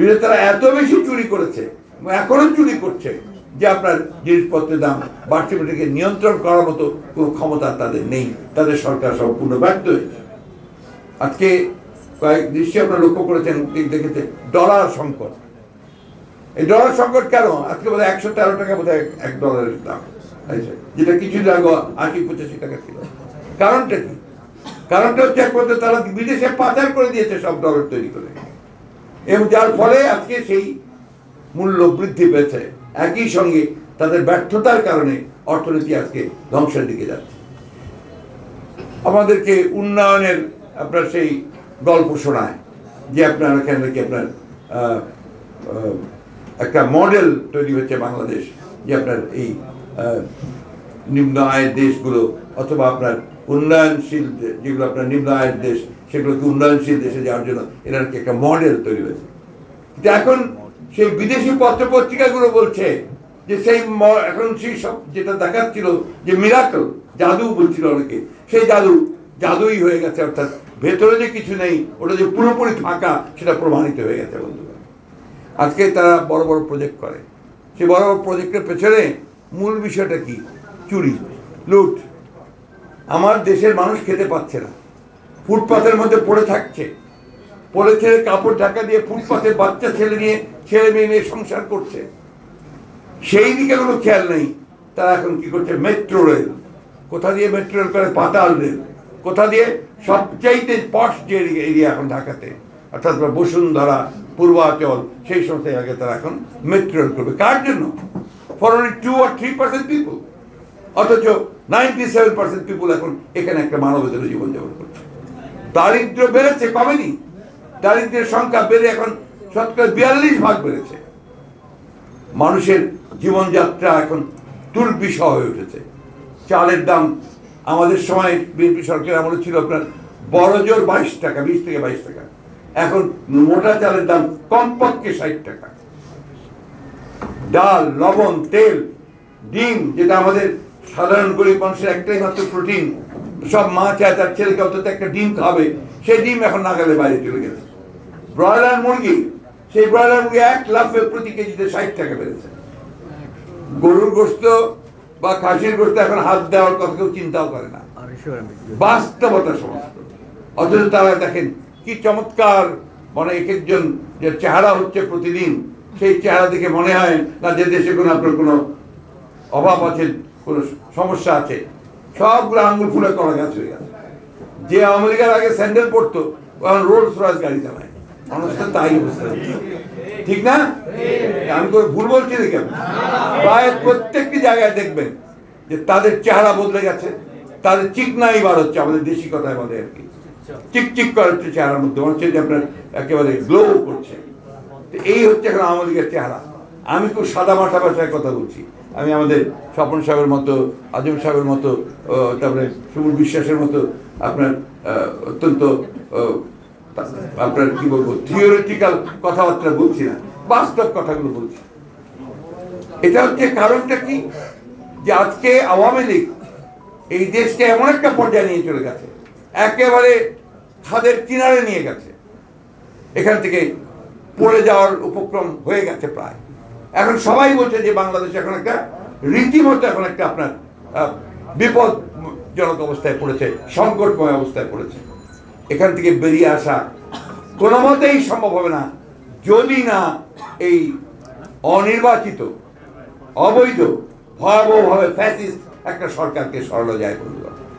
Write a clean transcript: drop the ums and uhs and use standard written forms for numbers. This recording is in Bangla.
বিদেশে তারা এত বেশি চুরি করেছে, এখনো চুরি করছে যে আপনার জিনিসপত্রের দাম বাড়ছে, এটাকে নিয়ন্ত্রণ করার মতো কোনো ক্ষমতা তাদের নেই। তাদের সরকার সম্পূর্ণ ব্যর্থ হয়েছে। আজকে কয়েক দৃশ্যে আপনারা লক্ষ্য করেছেন, দেখেছে ডলার সংকট। এই ডলার সংকট কেন? আজকে বোধ হয় ১১৩ টাকা বোধ হয় $১ দাম, যেটা কিছুদিন আগে ৮০-৮৫ টাকা ছিল। কারণটা কি? কারণটা হচ্ছে একমাত্র তারা বিদেশে পাচার করে দিয়েছে সব ডলার তৈরি করে, এবং যার ফলে আজকে সেই মূল্য বৃদ্ধি পেয়েছে। একই সঙ্গে তাদের ব্যর্থতার কারণে অর্থনীতি আজকে ধ্বংসের দিকে যাচ্ছে। আমাদেরকে উন্নয়নের আপনার সেই গল্প শোনায় যে আপনার এখানে নাকি আপনার একটা মডেল তৈরি হচ্ছে বাংলাদেশ, যে আপনার এই নিম্ন আয়ের দেশগুলো অথবা আপনার উন্নয়নশীল যেগুলো আপনার নিম্ন আয়ের দেশ, সেগুলোকে উন্নয়নশীল দেশে যাওয়ার জন্য এরা নাকি একটা মডেল তৈরি হয়েছে। এখন সেই বিদেশি পত্রপত্রিকাগুলো বলছে যে সেই এখন সেই সব যেটা দেখাচ্ছিল যে মিরাকল জাদু বলছিল অনেকে, সেই জাদুই হয়ে গেছে। অর্থাৎ ভেতরে যে কিছু নেই, ওটা যে পুরোপুরি ফাঁকা, সেটা প্রমাণিত হয়ে গেছে। বন্ধুরা, আজকে তারা বড় বড় প্রজেক্ট করে, সেই বড় বড় প্রজেক্টের পেছনে মূল বিষয়টা কি? চুরি, লুট। আমার দেশের মানুষ খেতে পাচ্ছে না, ফুটপাথের মধ্যে পড়ে থাকছে, পড়ে ছেড়ে কাপড় ঢাকা দিয়ে ফুটপাথে বাচ্চা ছেলে মেয়ে নিয়ে সংসার করছে। সেই দিকে কোনো খেয়াল নেই। তারা এখন কি করছে? Metro rail. কোথা দিয়ে মেট্রো রেল করে? পাতাল রেল। কোথা দিয়ে? সবচাইতে পশ যে এরিয়া এখন ঢাকাতে, অর্থাৎ বসুন্ধরা, পূর্বাচল, সেই সমস্ত আগে তারা এখন মেট্রো রেল করবে। কার জন্য? ফর অনলি 2 or 3% পিপুল, অথচ 97% পিপুল এখন এখানে একটা মানবতার জীবনযাপন করছে। দারিদ্র্য বেড়েছে, কমেনি। দারিদ্রের সংখ্যা বেড়ে এখন শতকরা 42% বেড়েছে। মানুষের জীবনযাত্রা এখন দুর্বিষহ হয়ে উঠেছে। চালের দাম আমাদের সময় বিএনপি সরকার আমলে ছিল আপনার বড়জোর 22 টাকা, 20 থেকে 22 টাকা। এখন মোটা চালের দাম কমপক্ষে 60 টাকা। ডাল, লবণ, তেল, ডিম, যেটা আমাদের সাধারণ গরিব মানুষের একটাই মাত্র প্রোটিন, সব মা চায় তার ছেলেকে অন্তত একটা ডিম খাবে, সেই ডিম এখন নাগালে বাইরে চলে গেছে। ব্রয়লার মুরগি, সেই ব্রয়লার মুরগি 1 লাফে প্রতি কেজিতে 60 টাকা বেড়েছে। গরুর গোস্ত বা খাসির গোস্ত এখন হাত দেওয়ার কথা কেউ চিন্তাও করে না, বাস্তবতা সমস্ত। অথচ তারা দেখেন কি চমৎকার, মানে এক একজন যে চেহারা হচ্ছে প্রতিদিন, সেই চেহারা দেখে মনে হয় না যে দেশে কোনো আপনার কোনো অভাব আছে, কোনো সমস্যা আছে। সবগুলো আঙুল ফুলে কলা গাছ হয়ে গেছে। যে আমেরিকার আগে স্যান্ডেল পরতো, এখন রোলস রয়েস গাড়ি চালায়। মানুষটা তাই বুঝতে পারছে, ঠিক না? আমি ভুল বলছি নাকি? প্রায় প্রত্যেকটি জায়গায় দেখবেন যে তাদের চেহারা বদলে গেছে, তাদের চিকনাই বার হচ্ছে, আমাদের দেশি কথায় বলে আর কি, চিকচিক করাচ্ছে চেহারার মধ্যে, মনে হচ্ছে যে আপনার একেবারে গ্লো করছে। এই হচ্ছে এখন আওয়ামী চেহারা। আমি খুব সাদা মাঠা ভাষায় কথা বলছি। আমি আমাদের স্বপন সাহেবের মতো, আজম সাহেবের মতো, তারপরে সুবুল বিশ্বাসের মতো আপনার অত্যন্ত আপনার কি বলবো থিওরিটিক্যাল কথাবার্তা বলছি না, বাস্তব কথাগুলো বলছি। এটা হচ্ছে কারণটা কি? যে আজকে আওয়ামী লীগ এই দেশকে এমন একটা পর্যায়ে নিয়ে চলে গেছে, একেবারে ছাদের কিনারে নিয়ে গেছে, এখান থেকে পড়ে যাওয়ার উপক্রম হয়ে গেছে প্রায়। এখন সবাই বলছে যে বাংলাদেশ এখন একটা রীতিমতো এখন একটা আপনার বিপদজনক অবস্থায় পড়েছে, সংকটময় অবস্থায় পড়েছে। এখান থেকে বেরিয়ে আসা কোনো মতেই সম্ভব হবে না যদি না এই অনির্বাচিত, অবৈধ, ভয়াবহভাবে ফ্যাসিস্ট একটা সরকারকে সরানো যায়। বন্ধুরা,